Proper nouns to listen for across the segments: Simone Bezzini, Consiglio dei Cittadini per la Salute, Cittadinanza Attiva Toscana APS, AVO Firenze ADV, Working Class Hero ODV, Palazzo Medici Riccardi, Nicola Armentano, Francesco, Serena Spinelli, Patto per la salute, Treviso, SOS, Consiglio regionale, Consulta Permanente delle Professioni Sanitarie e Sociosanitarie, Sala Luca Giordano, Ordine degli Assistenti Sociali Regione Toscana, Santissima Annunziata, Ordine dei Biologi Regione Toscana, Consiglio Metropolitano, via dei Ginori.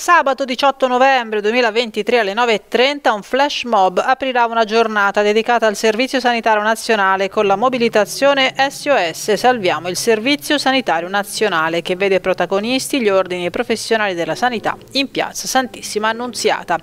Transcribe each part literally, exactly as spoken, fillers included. Sabato diciotto novembre duemilaventitré alle nove e trenta un flash mob aprirà una giornata dedicata al Servizio Sanitario Nazionale con la mobilitazione S O S Salviamo il Servizio Sanitario Nazionale, che vede protagonisti gli ordini e professionali della sanità in piazza Santissima Annunziata.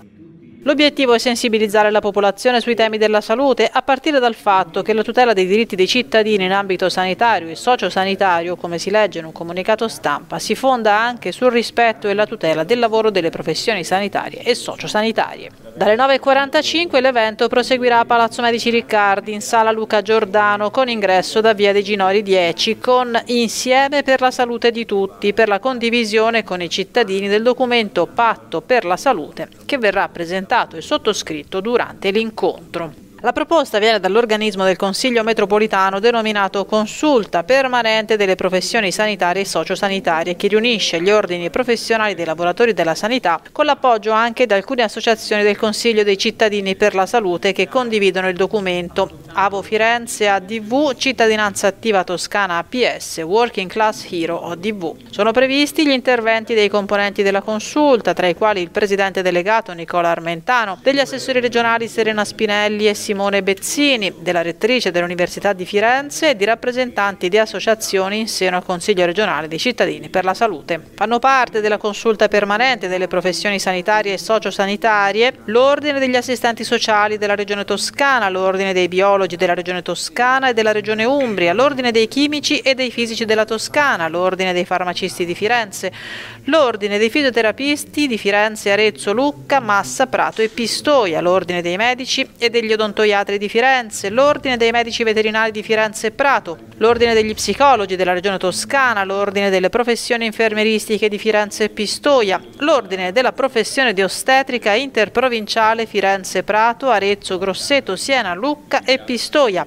L'obiettivo è sensibilizzare la popolazione sui temi della salute, a partire dal fatto che la tutela dei diritti dei cittadini in ambito sanitario e sociosanitario, come si legge in un comunicato stampa, si fonda anche sul rispetto e la tutela del lavoro delle professioni sanitarie e sociosanitarie. Dalle nove e quarantacinque l'evento proseguirà a Palazzo Medici Riccardi, in Sala Luca Giordano, con ingresso da via dei Ginori dieci, con Insieme per la salute di tutti, per la condivisione con i cittadini del documento Patto per la salute, che verrà presentato e sottoscritto durante l'incontro. La proposta viene dall'organismo del Consiglio Metropolitano denominato Consulta Permanente delle Professioni Sanitarie e Sociosanitarie, che riunisce gli ordini professionali dei lavoratori della sanità, con l'appoggio anche di alcune associazioni del Consiglio dei Cittadini per la Salute che condividono il documento A V O Firenze A D V, Cittadinanza Attiva Toscana A P S, Working Class Hero O D V. Sono previsti gli interventi dei componenti della consulta, tra i quali il presidente delegato Nicola Armentano, degli assessori regionali Serena Spinelli e Simone Bezzini, della rettrice dell'Università di Firenze e di rappresentanti di associazioni in seno al Consiglio regionale dei cittadini per la salute. Fanno parte della consulta permanente delle professioni sanitarie e sociosanitarie l'Ordine degli Assistenti Sociali della Regione Toscana, l'Ordine dei Biologi della Regione Toscana e della Regione Umbria, l'Ordine dei Chimici e dei Fisici della Toscana, l'Ordine dei Farmacisti di Firenze, l'Ordine dei Fisioterapisti di Firenze, Arezzo, Lucca, Massa, Prato e Pistoia, l'Ordine dei Medici e degli Odontoiatri di Firenze, l'Ordine dei Medici Veterinari di Firenze e Prato, l'Ordine degli Psicologi della Regione Toscana, l'Ordine delle Professioni Infermieristiche di Firenze e Pistoia, l'Ordine della Professione di Ostetrica Interprovinciale Firenze, Prato, Arezzo, Grosseto, Siena, Lucca e Pistoia.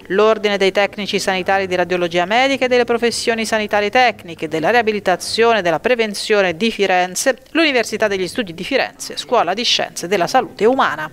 L'Ordine dei Tecnici Sanitari di Radiologia Medica e delle Professioni Sanitarie Tecniche, della Riabilitazione e della Prevenzione di Firenze, l'Università degli Studi di Firenze, Scuola di Scienze della Salute Umana.